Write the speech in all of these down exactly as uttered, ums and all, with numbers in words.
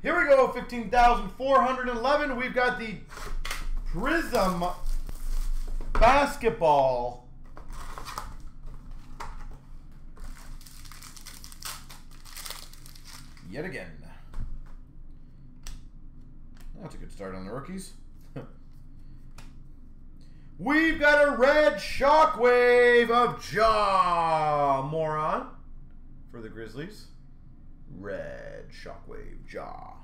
Here we go, fifteen thousand four hundred eleven. We've got the Prism Basketball. Yet again. That's a good start on the rookies. We've got a red shockwave of Jaw Moron for the Grizzlies. Red shockwave Jaw.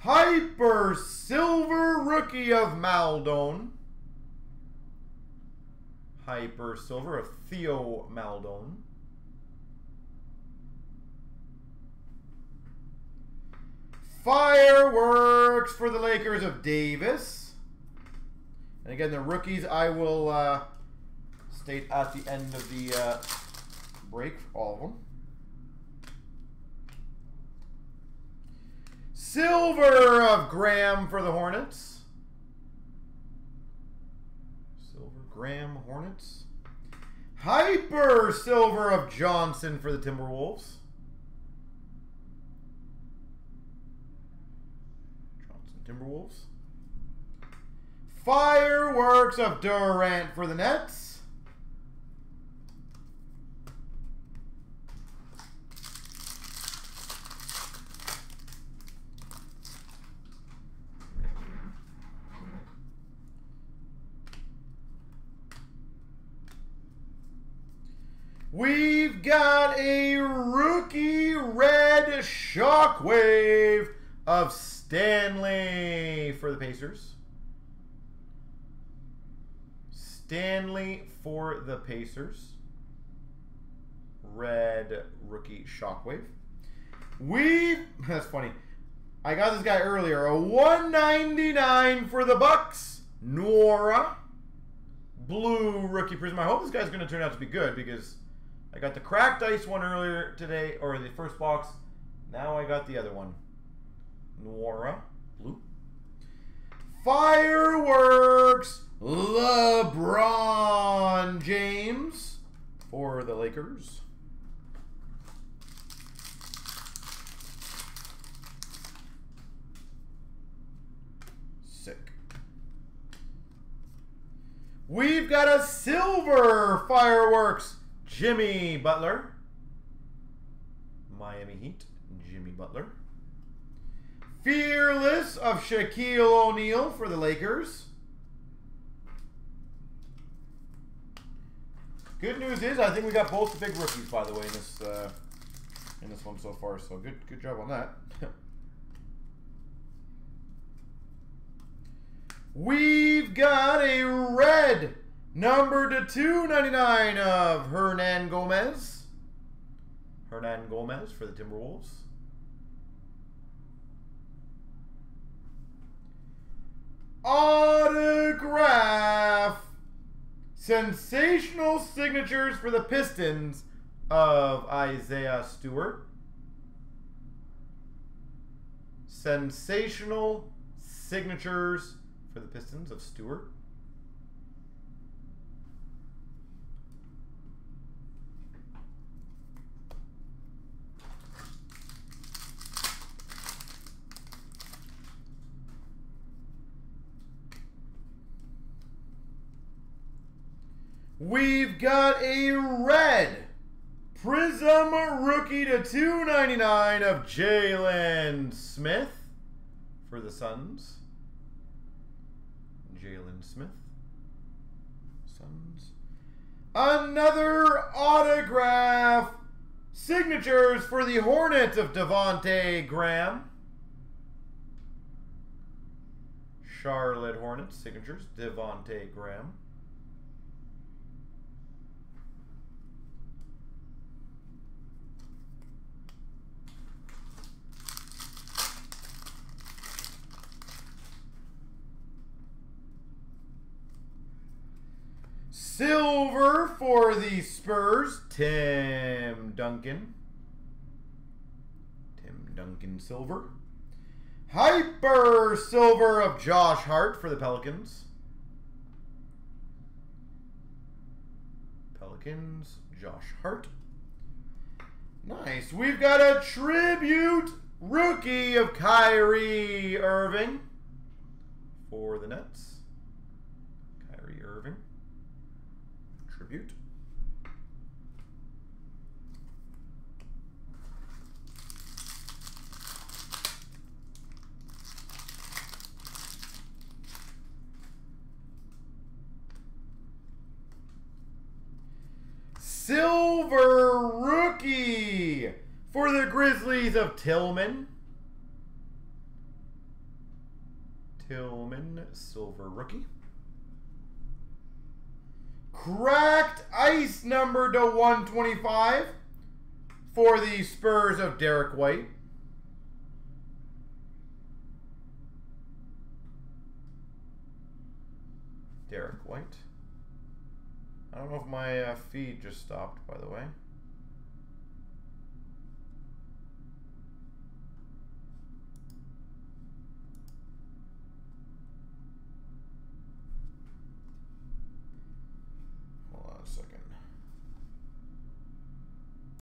Hyper silver rookie of Maledon. Hyper silver of Théo Maledon. Fireworks for the Lakers of Davis. And again, the rookies I will uh, state at the end of the uh, break for all of them. Silver of Graham for the Hornets. Silver Graham Hornets. Hyper silver of Johnson for the Timberwolves. Timberwolves. Fireworks of Durant for the Nets. We've got a rookie red shockwave of Stanley for the Pacers. Stanley for the Pacers. Red rookie shockwave. We, that's funny. I got this guy earlier. A one ninety-nine for the Bucks. Nora. Blue rookie prism. I hope this guy's going to turn out to be good because I got the cracked ice one earlier today, or the first box. Now I got the other one. Nora, blue. Fireworks, LeBron James for the Lakers. Sick. We've got a silver fireworks, Jimmy Butler. Miami Heat, Jimmy Butler. Fearless of Shaquille O'Neal for the Lakers. Good news is I think we got both the big rookies, by the way, in this uh, in this one so far. So good, good job on that. We've got a red number to two ninety-nine of Hernan Gomez. Hernan Gomez for the Timberwolves. Autograph sensational signatures for the Pistons of Isaiah Stewart. Sensational signatures for the Pistons of Stewart. We've got a red Prism rookie to two ninety-nine of Jalen Smith for the Suns. Jalen Smith. Suns. Another autograph signatures for the Hornets of Devonte' Graham. Charlotte Hornets signatures, Devonte' Graham. Silver for the Spurs, Tim Duncan. Tim Duncan silver. Hyper silver of Josh Hart for the Pelicans. Pelicans, Josh Hart. Nice. We've got a tribute Rookie of Kyrie Irving for the Nets. Kyrie Irving. Tribute. Silver rookie for the Grizzlies of Tillman. Tillman, silver rookie. Cracked ice number to one twenty-five for the Spurs of Derek White. Derek White. I don't know if my uh, feed just stopped, by the way.